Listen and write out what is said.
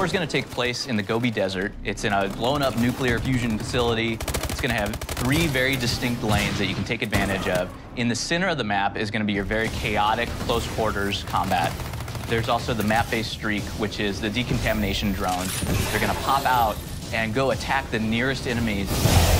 war is going to take place in the Gobi Desert. It's in a blown-up nuclear fusion facility. It's going to have three very distinct lanes that you can take advantage of. In the center of the map is going to be your very chaotic, close-quarters combat. There's also the map-based streak, which is the decontamination drones. They're going to pop out and go attack the nearest enemies.